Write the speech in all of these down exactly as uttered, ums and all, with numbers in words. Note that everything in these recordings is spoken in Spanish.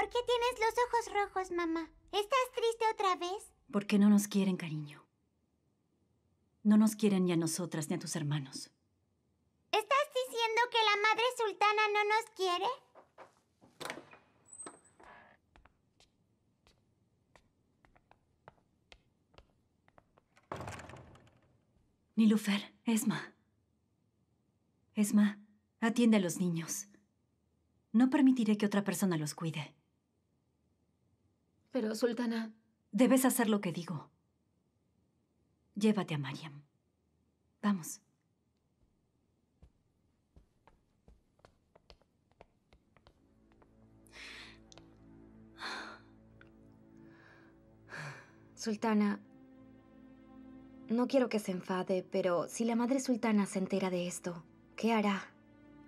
¿Por qué tienes los ojos rojos, mamá? ¿Estás triste otra vez? Porque no nos quieren, cariño. No nos quieren ni a nosotras ni a tus hermanos. ¿Estás diciendo que la madre sultana no nos quiere? Nilufer, Esma. Esma, atiende a los niños. No permitiré que otra persona los cuide. Pero, sultana... Debes hacer lo que digo. Llévate a Mariam. Vamos. Sultana, no quiero que se enfade, pero si la madre sultana se entera de esto, ¿qué hará?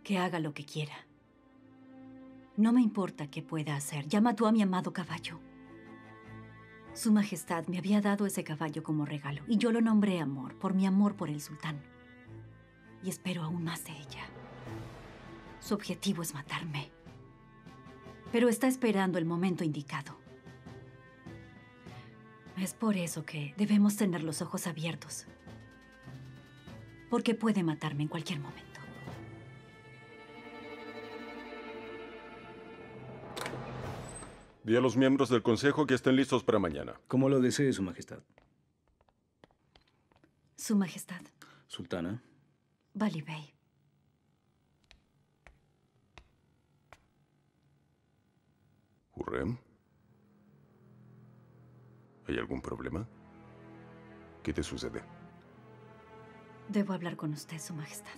Que haga lo que quiera. No me importa qué pueda hacer. Ya mató a mi amado caballo. Su Majestad me había dado ese caballo como regalo y yo lo nombré Amor por mi amor por el sultán. Y espero aún más de ella. Su objetivo es matarme. Pero está esperando el momento indicado. Es por eso que debemos tener los ojos abiertos. Porque puede matarme en cualquier momento. Di a los miembros del Consejo que estén listos para mañana. Como lo desee, Su Majestad. Su Majestad. Sultana. Bali Bey. ¿Hurrem? ¿Hay algún problema? ¿Qué te sucede? Debo hablar con usted, Su Majestad.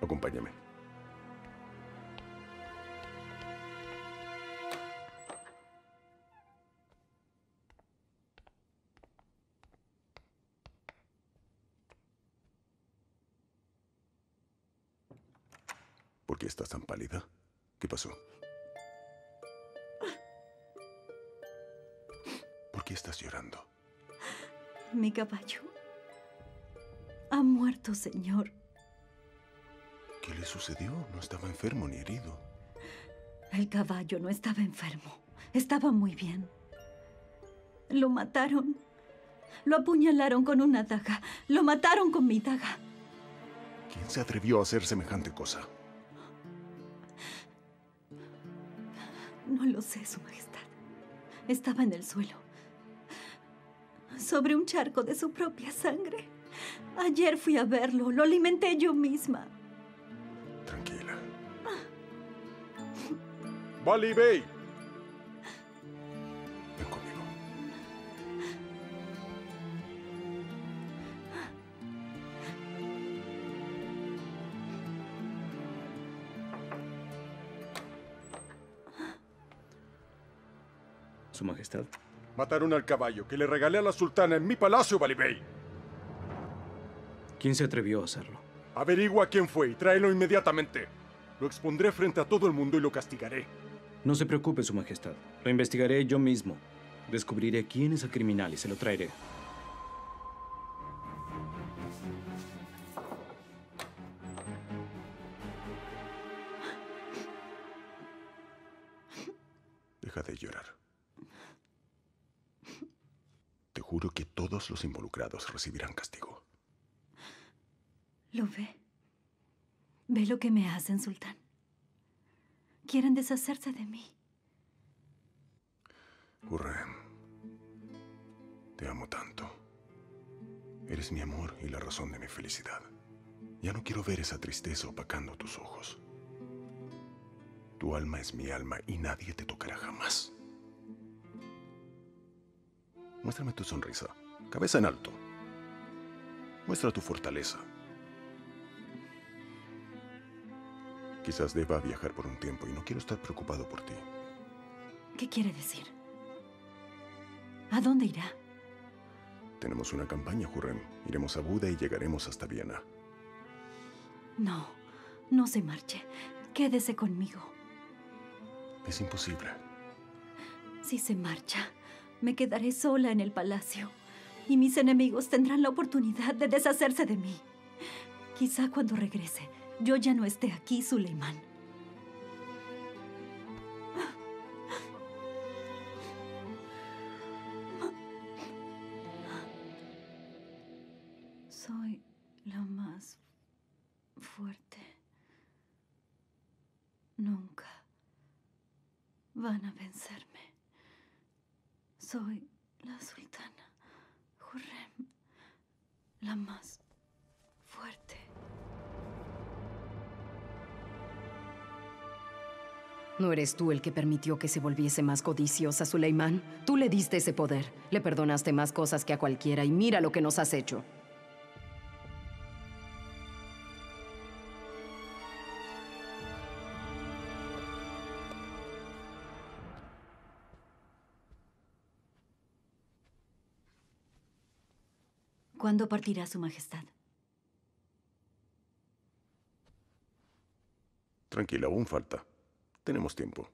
Acompáñame. ¿Por qué estás tan pálida? ¿Qué pasó? ¿Por qué estás llorando? Mi caballo ha muerto, señor. ¿Qué le sucedió? No estaba enfermo ni herido. El caballo no estaba enfermo. Estaba muy bien. Lo mataron. Lo apuñalaron con una daga. Lo mataron con mi daga. ¿Quién se atrevió a hacer semejante cosa? No lo sé, Su Majestad. Estaba en el suelo, sobre un charco de su propia sangre. Ayer fui a verlo, lo alimenté yo misma. Tranquila. Bali Bey. Ven conmigo. Su Majestad. Mataron al caballo que le regalé a la sultana en mi palacio, Bali Bey. ¿Quién se atrevió a hacerlo? Averigua quién fue y tráelo inmediatamente. Lo expondré frente a todo el mundo y lo castigaré. No se preocupe, Su Majestad. Lo investigaré yo mismo. Descubriré quién es el criminal y se lo traeré. Deja de llorar. Te juro que todos los involucrados recibirán castigo. ¿Lo ve? ¿Ve lo que me hacen, sultán? Quieren deshacerse de mí. Hurrem, te amo tanto. Eres mi amor y la razón de mi felicidad. Ya no quiero ver esa tristeza opacando tus ojos. Tu alma es mi alma y nadie te tocará jamás. Muéstrame tu sonrisa, cabeza en alto. Muestra tu fortaleza. Quizás deba viajar por un tiempo y no quiero estar preocupado por ti. ¿Qué quiere decir? ¿A dónde irá? Tenemos una campaña, Hurrem. Iremos a Buda y llegaremos hasta Viena. No, no se marche. Quédese conmigo. Es imposible. Si se marcha... me quedaré sola en el palacio y mis enemigos tendrán la oportunidad de deshacerse de mí. Quizá cuando regrese, yo ya no esté aquí, Suleimán. Van a vencerme. Soy la sultana Hurrem, la más fuerte. ¿No eres tú el que permitió que se volviese más codiciosa, Suleimán? Tú le diste ese poder. Le perdonaste más cosas que a cualquiera y mira lo que nos has hecho. ¿Cuándo partirá su majestad? Tranquila, aún falta. Tenemos tiempo.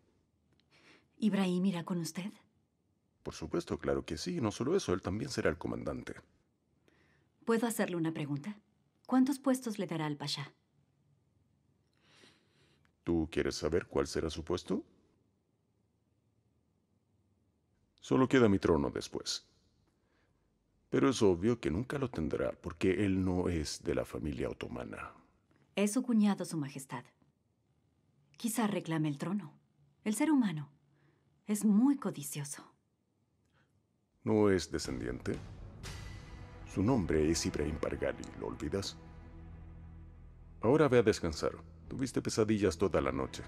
¿Ibrahim irá con usted? Por supuesto, claro que sí. No solo eso, él también será el comandante. ¿Puedo hacerle una pregunta? ¿Cuántos puestos le dará al pasha? ¿Tú quieres saber cuál será su puesto? Solo queda mi trono después. Pero es obvio que nunca lo tendrá, porque él no es de la familia otomana. Es su cuñado, su majestad. Quizá reclame el trono. El ser humano es muy codicioso. ¿No es descendiente? Su nombre es Ibrahim Pargali, ¿lo olvidas? Ahora ve a descansar. Tuviste pesadillas toda la noche.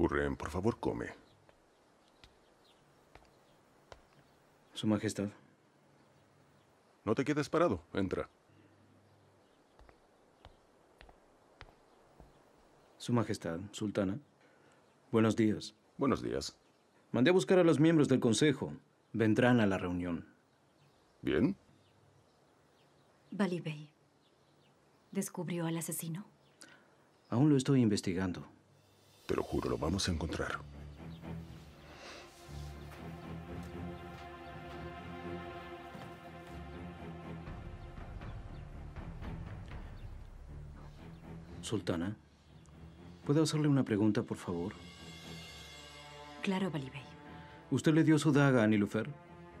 Hurrem, por favor, come. Su majestad. No te quedes parado. Entra. Su majestad, sultana. Buenos días. Buenos días. Mandé a buscar a los miembros del consejo. Vendrán a la reunión. Bien. Bali Bey, ¿descubrió al asesino? Aún lo estoy investigando. Te lo juro, lo vamos a encontrar. Sultana, ¿puedo hacerle una pregunta, por favor? Claro, Bali Bey. ¿Usted le dio su daga a Nilufer?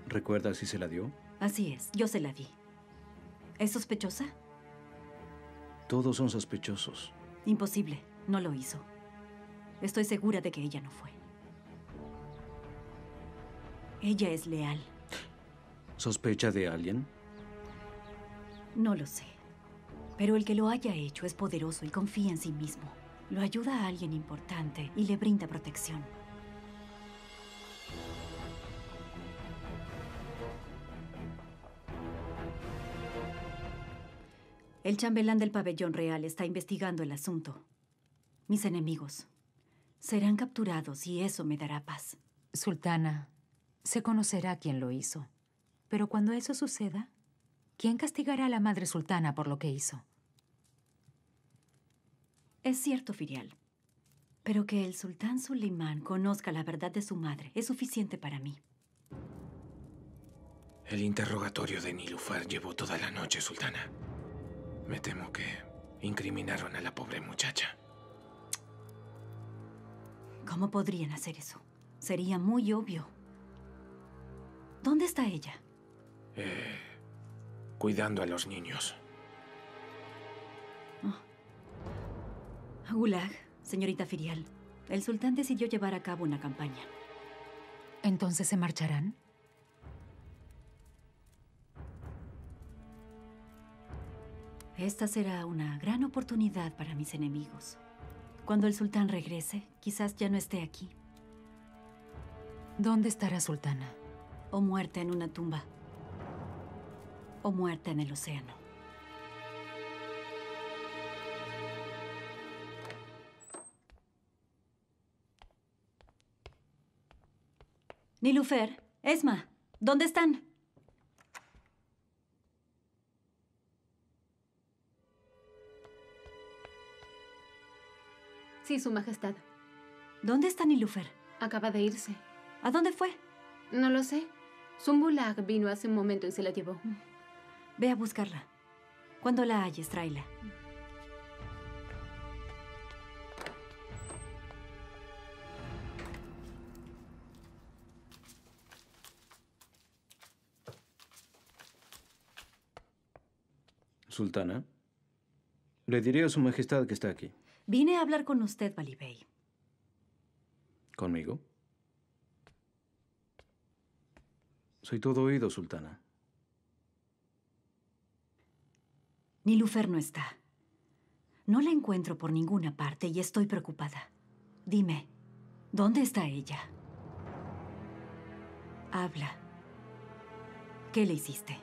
¿Recuerda si se la dio? Así es, yo se la di. ¿Es sospechosa? Todos son sospechosos. Imposible, no lo hizo. Estoy segura de que ella no fue. Ella es leal. ¿Sospecha de alguien? No lo sé. Pero el que lo haya hecho es poderoso y confía en sí mismo. Lo ayuda a alguien importante y le brinda protección. El chambelán del pabellón real está investigando el asunto. Mis enemigos serán capturados y eso me dará paz. Sultana, se conocerá quién lo hizo. Pero cuando eso suceda, ¿quién castigará a la madre sultana por lo que hizo? Es cierto, Firial. Pero que el sultán Suleimán conozca la verdad de su madre es suficiente para mí. El interrogatorio de Nilufer llevó toda la noche, sultana. Me temo que incriminaron a la pobre muchacha. ¿Cómo podrían hacer eso? Sería muy obvio. ¿Dónde está ella? Eh, cuidando a los niños. Oh. Gulag, señorita Firial, el sultán decidió llevar a cabo una campaña. ¿Entonces se marcharán? Esta será una gran oportunidad para mis enemigos. Cuando el sultán regrese, quizás ya no esté aquí. ¿Dónde estará, sultana? O muerta en una tumba. O muerta en el océano. Nilufer, Esma, ¿dónde están? Sí, su majestad. ¿Dónde está Nilufer? Acaba de irse. ¿A dónde fue? No lo sé. Zümbül Ağa vino hace un momento y se la llevó. Ve a buscarla. Cuando la halles, tráela. Sultana, le diré a su majestad que está aquí. Vine a hablar con usted, Bali Bey. ¿Conmigo? Soy todo oído, Sultana. Nilufer no está. No la encuentro por ninguna parte y estoy preocupada. Dime, ¿dónde está ella? Habla. ¿Qué le hiciste?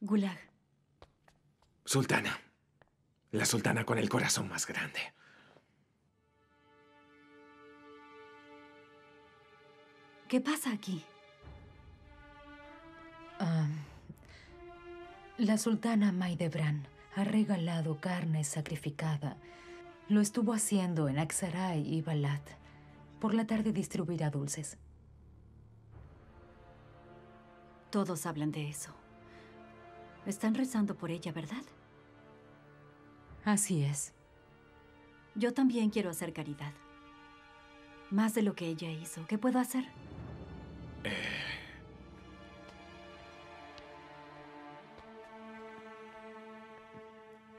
Gulag. Sultana. La sultana con el corazón más grande. ¿Qué pasa aquí? Ah, la sultana Mahidevran ha regalado carne sacrificada. Lo estuvo haciendo en Aksaray y Balat. Por la tarde distribuirá dulces. Todos hablan de eso. Están rezando por ella, ¿verdad? Así es. Yo también quiero hacer caridad. Más de lo que ella hizo. ¿Qué puedo hacer? Eh...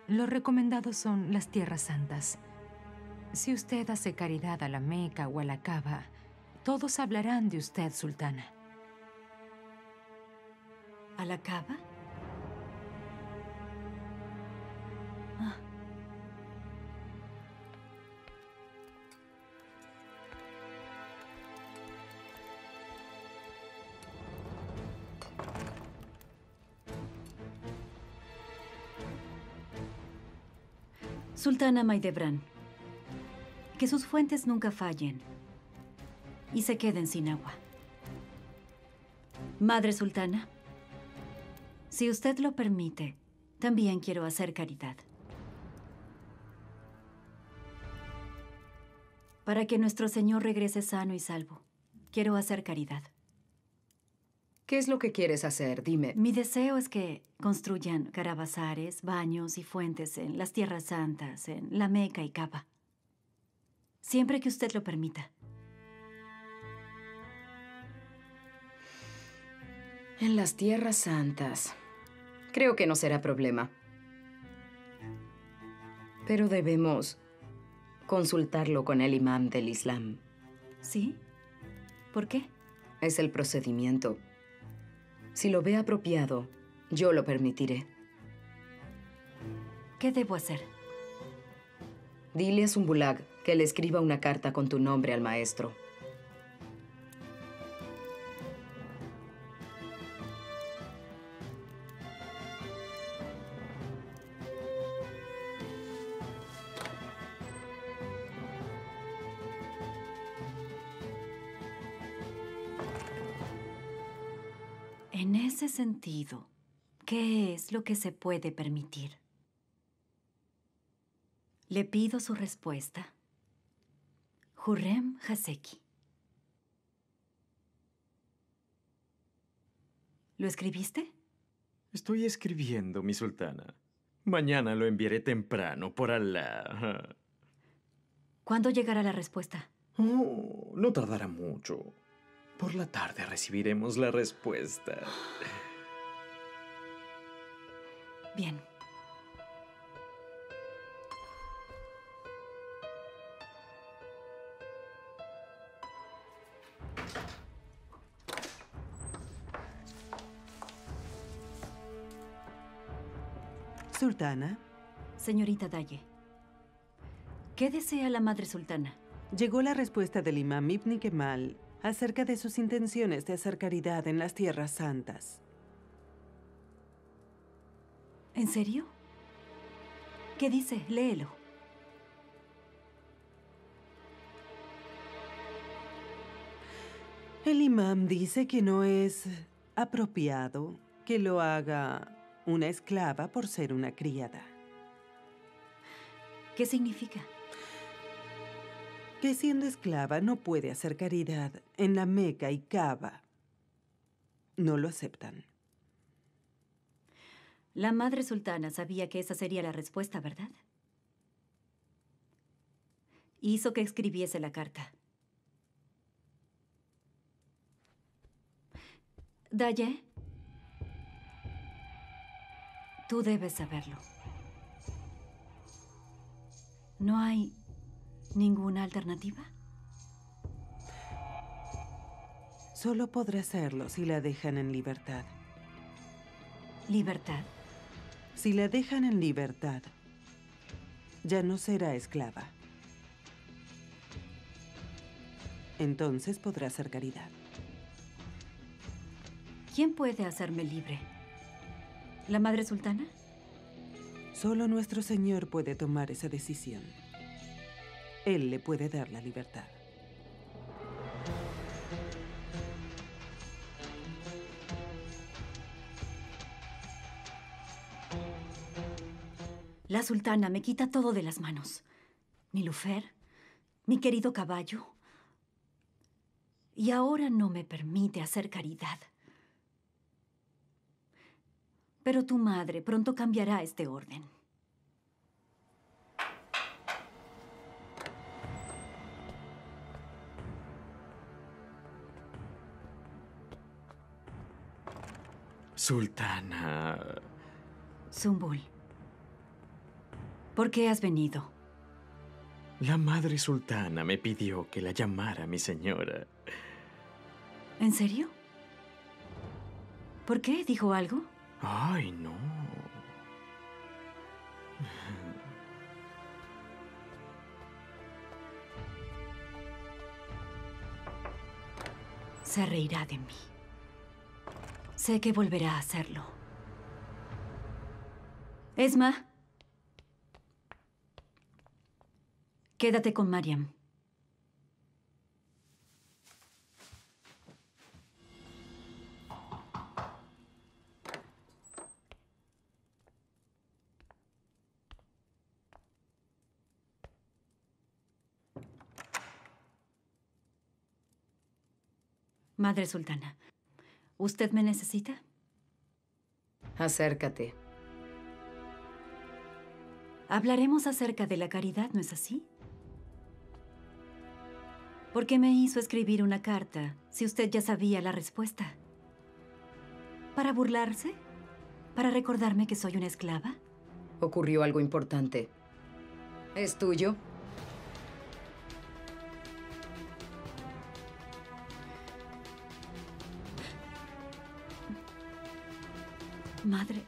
Lo recomendado son las tierras santas. Si usted hace caridad a la Meca o a la Kaaba, todos hablarán de usted, Sultana. ¿A la Kaaba? Sultana Mahidevran, que sus fuentes nunca fallen y se queden sin agua. Madre Sultana, si usted lo permite, también quiero hacer caridad. Para que nuestro Señor regrese sano y salvo, quiero hacer caridad. ¿Qué es lo que quieres hacer? Dime. Mi deseo es que construyan carabazares, baños y fuentes en las tierras santas, en la Meca y Kaaba. Siempre que usted lo permita. En las tierras santas. Creo que no será problema. Pero debemos consultarlo con el imán del Islam. ¿Sí? ¿Por qué? Es el procedimiento. Si lo ve apropiado, yo lo permitiré. ¿Qué debo hacer? Dile a Zümbül Ağa que le escriba una carta con tu nombre al maestro. En ese sentido, ¿qué es lo que se puede permitir? Le pido su respuesta. Hurrem Haseki. ¿Lo escribiste? Estoy escribiendo, mi sultana. Mañana lo enviaré temprano, por Alá. ¿Cuándo llegará la respuesta? Oh, no tardará mucho. Por la tarde recibiremos la respuesta. Bien. Sultana. Señorita Daye. ¿Qué desea la madre sultana? Llegó la respuesta del imam Ibn Kemal acerca de sus intenciones de hacer caridad en las tierras santas. ¿En serio? ¿Qué dice? Léelo. El imán dice que no es apropiado que lo haga una esclava por ser una criada. ¿Qué significa? Que siendo esclava no puede hacer caridad en la Meca y Kaaba. No lo aceptan. La madre sultana sabía que esa sería la respuesta, ¿verdad? Hizo que escribiese la carta. Daye, tú debes saberlo. ¿No hay ninguna alternativa? Solo podrá hacerlo si la dejan en libertad. ¿Libertad? Si la dejan en libertad, ya no será esclava. Entonces podrá hacer caridad. ¿Quién puede hacerme libre? ¿La madre sultana? Solo nuestro Señor puede tomar esa decisión. Él le puede dar la libertad. La sultana me quita todo de las manos. Nilufer, mi querido caballo. Y ahora no me permite hacer caridad. Pero tu madre pronto cambiará este orden. Sultana. Zümbül, ¿por qué has venido? La madre sultana me pidió que la llamara mi señora. ¿En serio? ¿Por qué? ¿Dijo algo? ¡Ay, no! Se reirá de mí. Sé que volverá a hacerlo. Esma, quédate con Mariam. Madre sultana, ¿usted me necesita? Acércate. Hablaremos acerca de la caridad, ¿no es así? ¿Por qué me hizo escribir una carta si usted ya sabía la respuesta? ¿Para burlarse? ¿Para recordarme que soy una esclava? Ocurrió algo importante. ¿Es tuyo? Madre...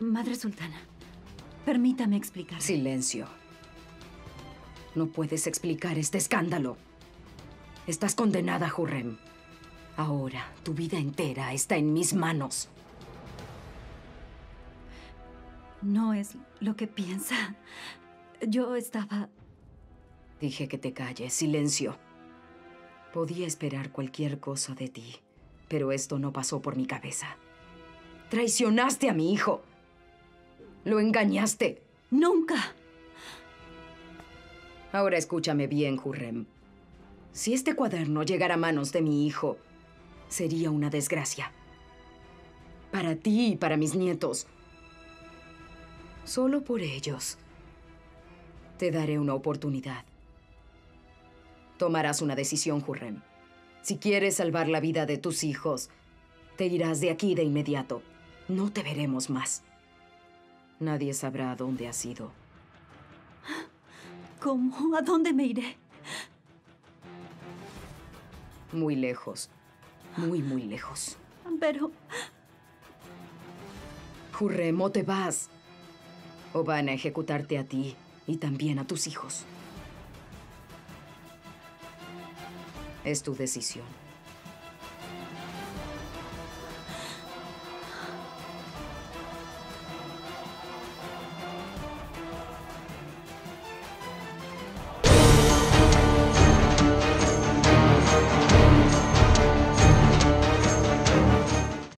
Madre sultana, permítame explicar. Silencio. No puedes explicar este escándalo. Estás condenada, Hurrem. Ahora, tu vida entera está en mis manos. No es lo que piensa. Yo estaba... Dije que te calles. Silencio. Podía esperar cualquier cosa de ti, pero esto no pasó por mi cabeza. Traicionaste a mi hijo. Lo engañaste. Nunca. Ahora escúchame bien, Hurrem. Si este cuaderno llegara a manos de mi hijo, sería una desgracia. Para ti y para mis nietos. Solo por ellos te daré una oportunidad. Tomarás una decisión, Hurrem. Si quieres salvar la vida de tus hijos, te irás de aquí de inmediato. No te veremos más. Nadie sabrá a dónde has ido. ¿Cómo? ¿A dónde me iré? Muy lejos. Muy, muy lejos. Pero... Hurrem, o te vas, o van a ejecutarte a ti y también a tus hijos. Es tu decisión.